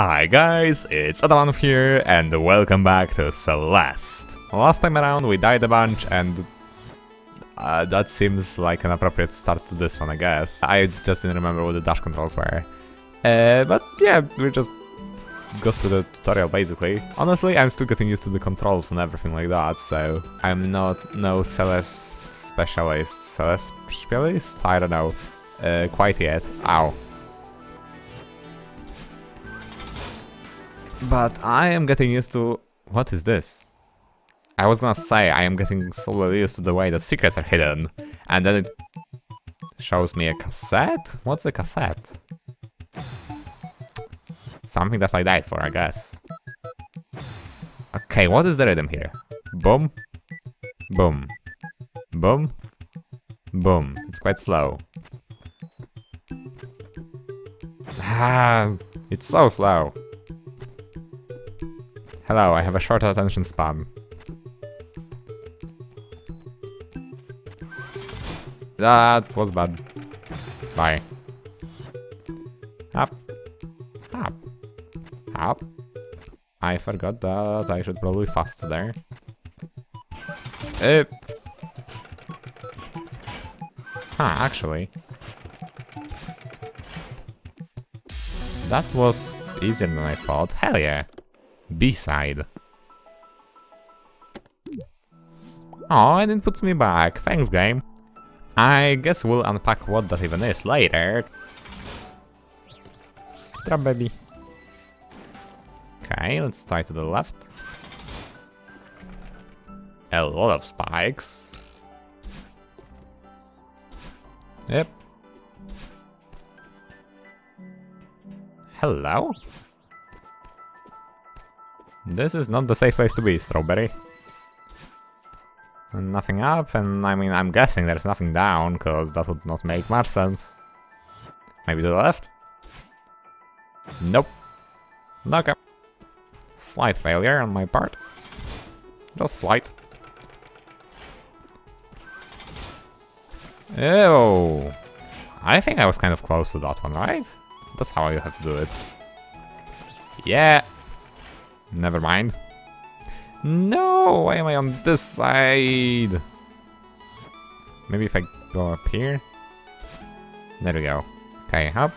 Hi guys, it's Adamanth here and welcome back to Celeste. Last time around we died a bunch and that seems like an appropriate start to this one, I guess. I just didn't remember what the dash controls were. But yeah, we just go through the tutorial basically. Honestly, I'm still getting used to the controls and everything like that, so I'm no Celeste specialist. I don't know quite yet. Ow. But I am getting used to... What is this? I was gonna say, I am getting slowly used to the way that secrets are hidden. And then it shows me a cassette? What's a cassette? Something that I died for, I guess. Okay, what is the rhythm here? Boom. Boom. Boom. Boom. It's quite slow. Ah, it's so slow. Hello, I have a short attention span. That was bad. Bye. Up. Up. Up. I forgot that I should probably fast there. Huh, actually. That was easier than I thought. Hell yeah. B-side. Oh, and it puts me back. Thanks, game. I guess we'll unpack what that even is later. Drop, baby. Okay, let's try to the left. A lot of spikes. Yep. Hello? This is not the safe place to be, strawberry. And nothing up, and I mean, I'm guessing there's nothing down, because that would not make much sense. Maybe to the left? Nope. Okay. Slight failure on my part. Just slight. Ew. I think I was kind of close to that one, right? That's how you have to do it. Yeah. Never mind. No, why am I on this side? Maybe if I go up here. There we go. Okay, up.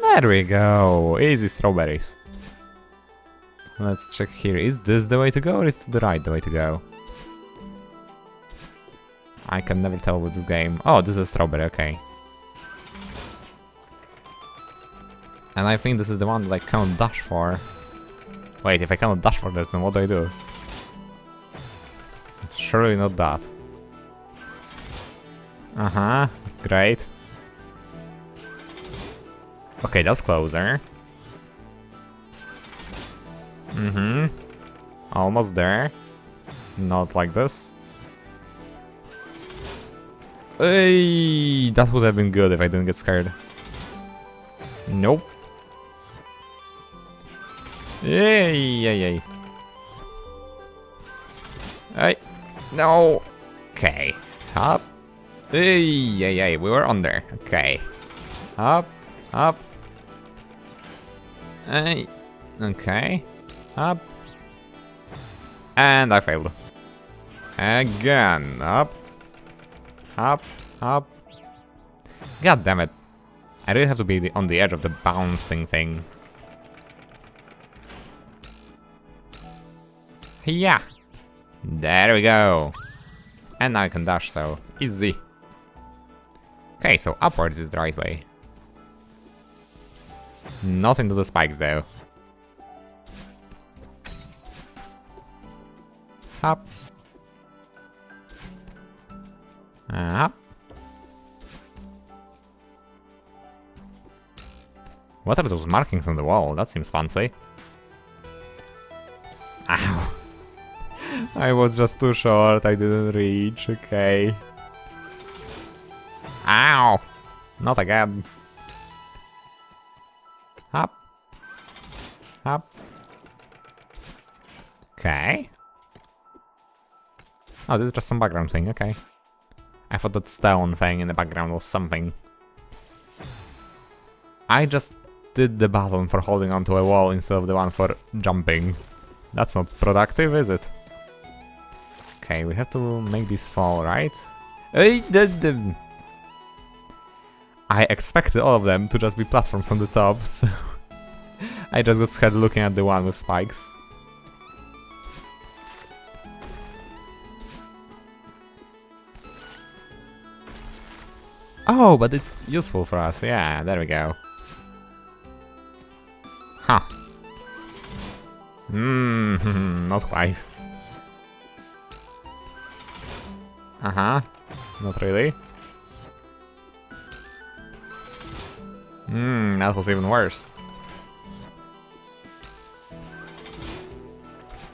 There we go. Easy strawberries. Let's check here. Is this the way to go or is to the right the way to go? I can never tell with this game. Oh, this is a strawberry, okay. And I think this is the one that I can't dash for. Wait, if I cannot dash for this, then what do I do? Surely not that. Uh-huh, great. Okay, that's closer. Mm-hmm. Almost there. Not like this. Hey, that would have been good if I didn't get scared. Nope. Yay, yay, yay. Hey, no. Okay, up. Yay, yay, yay. We were on there. Okay, up, up. Hey, okay, up. And I failed. Again, up, up, up. God damn it! I really have to be on the edge of the bouncing thing. Yeah, there we go. And now I can dash, so easy. Okay, so upwards is the right way. Not into the spikes though. Up. Up. What are those markings on the wall? That seems fancy. Ow. I was just too short, I didn't reach, okay. Ow! Not again. Up. Up. Okay. Oh, this is just some background thing, okay. I thought that stone thing in the background was something. I just did the button for holding onto a wall instead of the one for jumping. That's not productive, is it? Okay, we have to make this fall, right? I expected all of them to just be platforms on the top, so... I just got scared looking at the one with spikes. Oh, but it's useful for us. Yeah, there we go. Huh. Not quite. Uh-huh. Not really. That was even worse.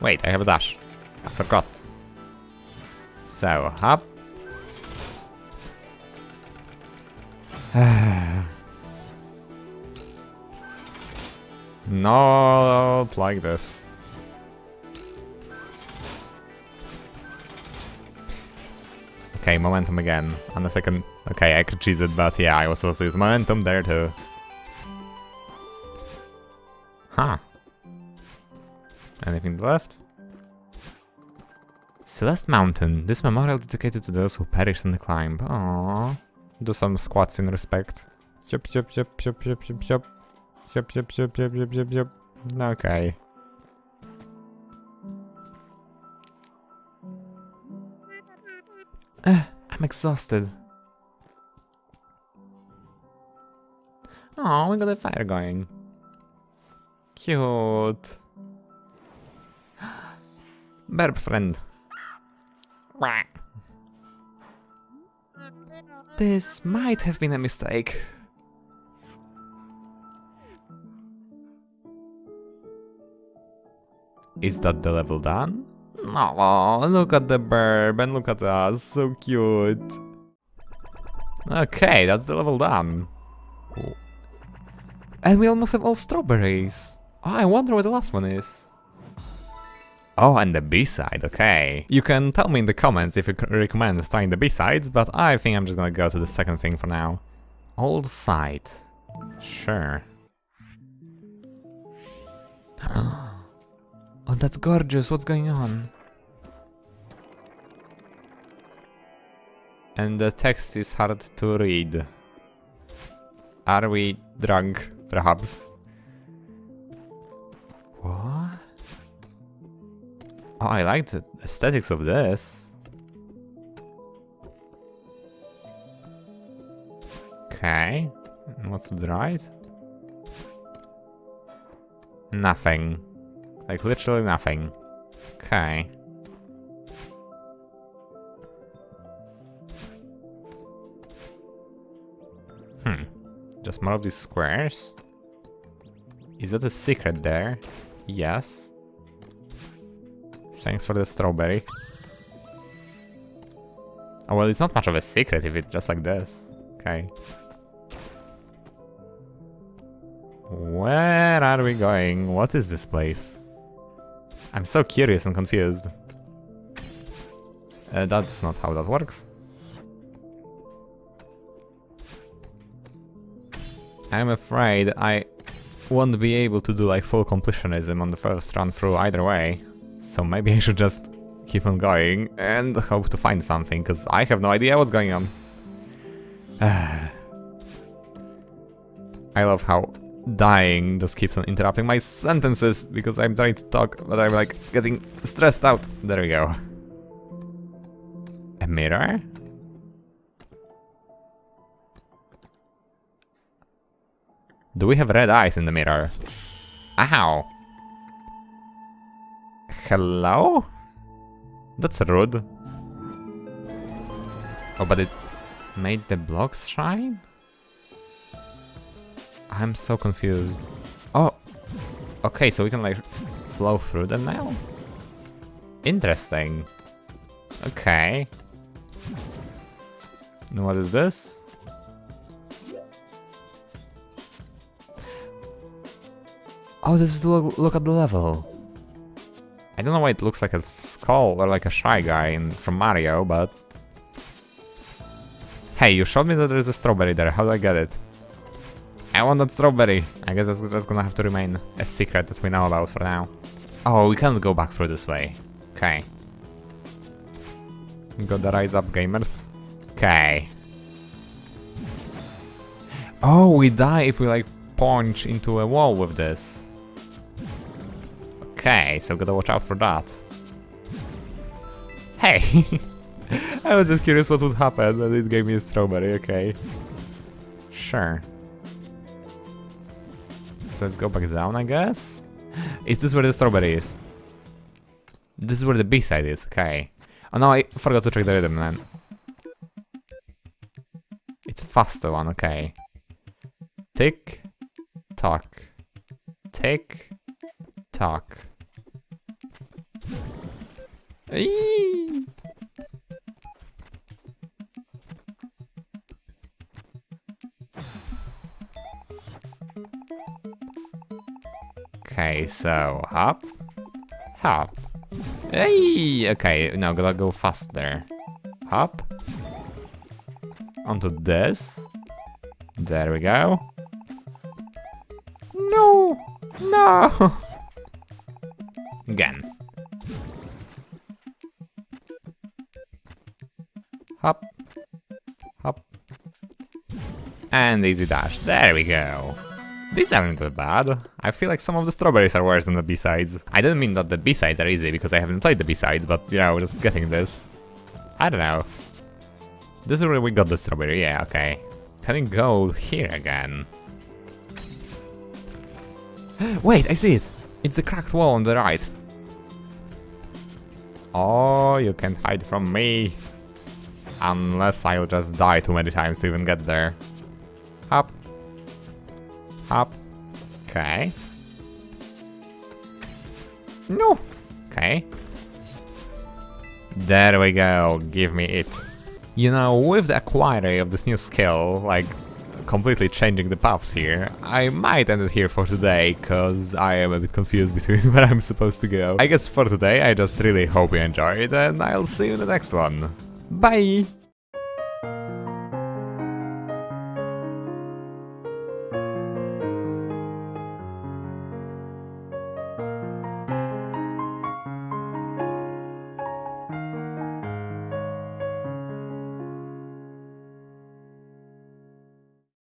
Wait, I have a dash. I forgot. So, up. Not like this. Okay, momentum again. Unless I can... Okay, I could cheese it, but yeah, I was supposed to use momentum there too. Huh. Anything left? Celeste Mountain. This memorial dedicated to those who perished in the climb. Aww. Do some squats in respect. Chop, chop, chop, chop, chop, chop, chop. Chop, chop, chop, chop, chop, chop, chop. Okay. I'm exhausted. Oh, we got a fire going. Cute. Burp friend. This might have been a mistake. Is that the level done? Aww, look at the burb and look at us, so cute. Okay, that's the level done. And we almost have all strawberries. Oh, I wonder what the last one is. Oh, and the B-side, okay. You can tell me in the comments if you recommend trying the B-sides, but I think I'm just gonna go to the second thing for now. Old side. Sure. Oh, that's gorgeous, what's going on? And the text is hard to read. Are we drunk, perhaps? What? Oh, I like the aesthetics of this. Okay, what's to the right? Nothing. Like, literally nothing. Okay. Just more of these squares. Is that a secret there? Yes. Thanks for the strawberry. Oh, well, it's not much of a secret if it's just like this. Okay. Where are we going? What is this place? I'm so curious and confused. That's not how that works. I'm afraid I won't be able to do like full completionism on the first run through either way. So maybe I should just keep on going and hope to find something, because I have no idea what's going on. I love how dying just keeps on interrupting my sentences because I'm trying to talk, but I'm like getting stressed out. There we go. A mirror? Do we have red eyes in the mirror? Ow! Hello? That's rude. Oh, but it made the blocks shine? I'm so confused. Oh, okay, so we can like flow through them now? Interesting. Okay. And what is this? Oh, this is to look at the level. I don't know why it looks like a skull or like a shy guy from Mario, but... Hey, you showed me that there is a strawberry there, how do I get it? I want that strawberry. I guess that's gonna have to remain a secret that we know about for now. Oh, we can't go back through this way. Okay. Got the rise up, gamers. Okay. Oh, we die if we like punch into a wall with this. Okay, so gotta watch out for that. Hey! I was just curious what would happen, and it gave me a strawberry, okay. Sure. So let's go back down, I guess? Is this where the strawberry is? This is where the B-side is, okay. Oh no, I forgot to check the rhythm then. It's a faster one, okay. Tick, tock. Tick, tock. Eee! Okay, so hop, hop. Hey, okay, now gotta go faster. Hop. Onto this. There we go. No, no. Again. Hop, hop, and easy dash. There we go. These aren't that bad. I feel like some of the strawberries are worse than the B-sides. I didn't mean that the B-sides are easy, because I haven't played the B-sides, but, you know, just getting this. I don't know. This is where we got the strawberry, yeah, okay. Can it go here again? Wait, I see it! It's the cracked wall on the right. Oh, you can't hide from me. Unless I'll just die too many times to even get there. Up. Up. Okay. No. Okay. There we go. Give me it. You know, with the acquiring of this new skill, like completely changing the paths here, I might end it here for today, because I am a bit confused between where I'm supposed to go. I guess for today, I just really hope you enjoyed, and I'll see you in the next one. Bye.